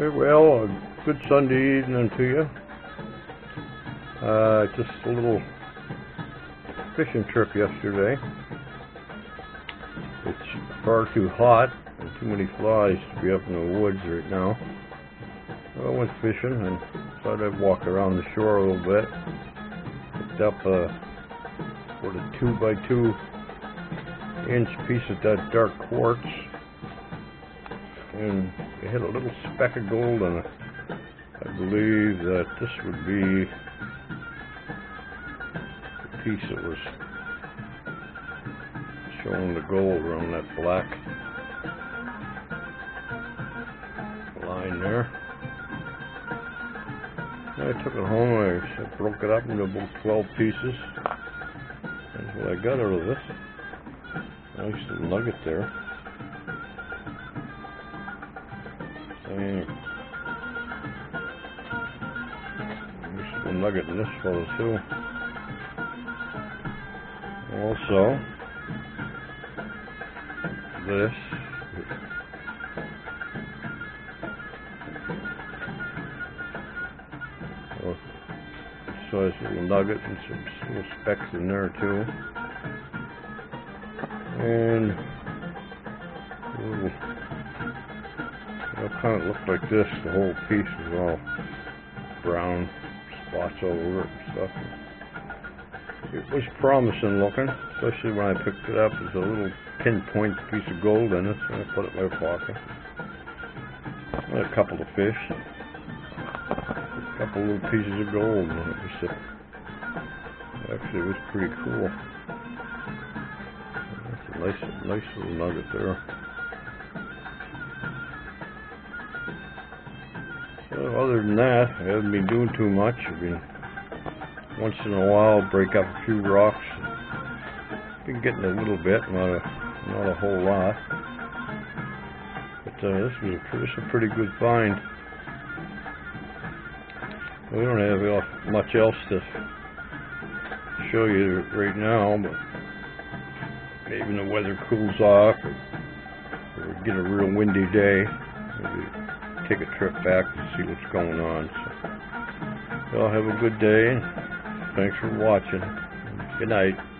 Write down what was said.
Okay, well, a good Sunday evening to you. Just a little fishing trip yesterday. It's far too hot and too many flies to be up in the woods right now. So I went fishing and thought I'd walk around the shore a little bit. Picked up a sort of 2 by 2 inch piece of that dark quartz, and it had a little speck of gold on it. I believe that this would be the piece that was showing the gold around that black line there. I took it home and I broke it up into about 12 pieces. That's what I got out of this. Nice little nugget there. Nice little nugget in this photo too. Also, this. So it's a little nugget and some little specks in there too. And it kind of looked like this. The whole piece is all brown spots all over it and stuff. It was promising looking, especially when I picked it up. There's a little pinpoint piece of gold in it, so I put it in my pocket. And a couple of fish. A couple little pieces of gold, and actually it was pretty cool. That's a nice little nugget there. So other than that, I haven't been doing too much. I've been once in a while break up a few rocks. Been getting a little bit, not a whole lot. But this was a pretty good find. We don't have much else to show you right now, but maybe when the weather cools off or we get a real windy day, maybe take a trip back and see what's going on. So, y'all have a good day. Thanks for watching. Good night.